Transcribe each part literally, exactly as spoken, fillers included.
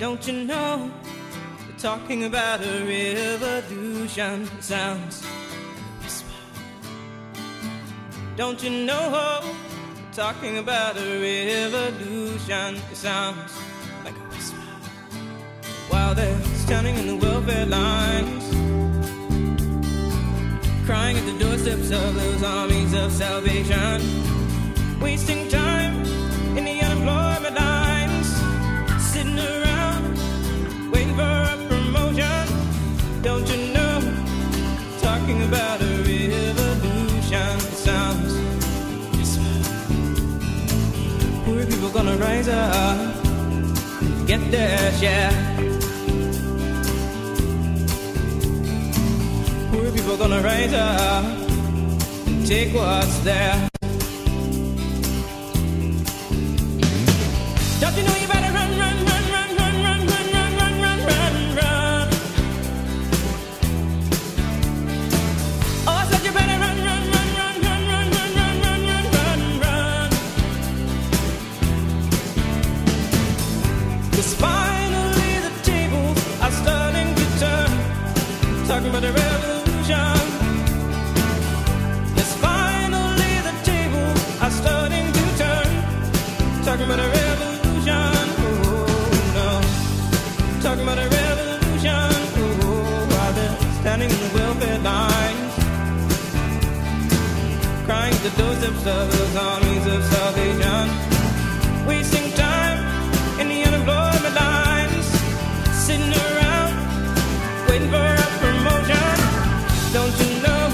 Don't you know they're talking about a revolution? It sounds like a whisper. Don't you know they're talking about a revolution? It sounds like a whisper. While they're standing in the welfare lines, crying at the doorsteps of those armies of salvation, wasting time in the unemployment lines, sitting around waiting for a promotion. Don't you know, talking about a revolution? It sounds whisper. Poor people gonna rise up and get their share. Poor people gonna rise up and take what's there. Don't you know you better run, run, run, run, run, run, run, run, run, run, run, run. Oh, I said you better run, run, run, run, run, run, run, run, run, run, run, run. Cause finally the tables are starting to turn, talking about the revolution. Yes, finally the tables are starting to turn, talking about the revolution. Talking about a revolution, oh, while they're standing in the welfare lines, crying at the doorsteps of those armies of salvation, wasting time in the unemployment lines, sitting around waiting for a promotion. Don't you know,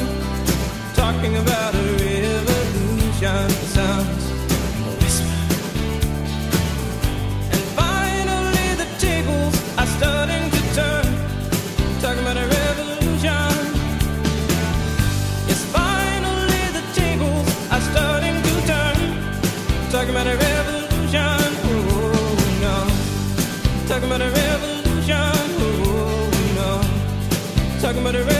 talking about a revolution, it sounds a whisper. And finally the tables starting to turn, talking about a revolution. Yes, finally the tables are starting to turn, talking about a revolution. Oh no, talking about a revolution. Oh no, talking about a revolution.